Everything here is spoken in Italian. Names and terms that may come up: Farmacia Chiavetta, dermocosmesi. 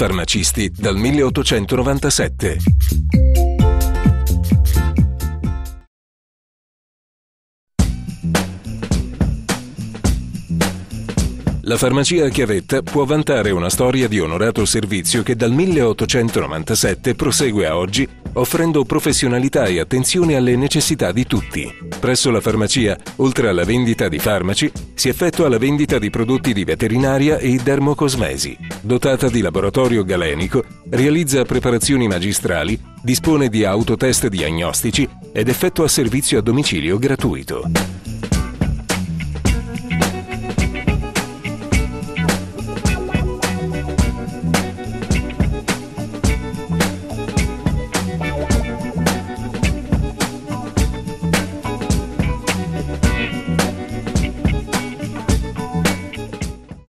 Farmacisti dal 1897. La farmacia Chiavetta può vantare una storia di onorato servizio che dal 1897 prosegue a oggi, offrendo professionalità e attenzione alle necessità di tutti. Presso la farmacia, oltre alla vendita di farmaci, si effettua la vendita di prodotti di veterinaria e dermocosmesi. Dotata di laboratorio galenico, realizza preparazioni magistrali, dispone di autotest diagnostici ed effettua servizio a domicilio gratuito.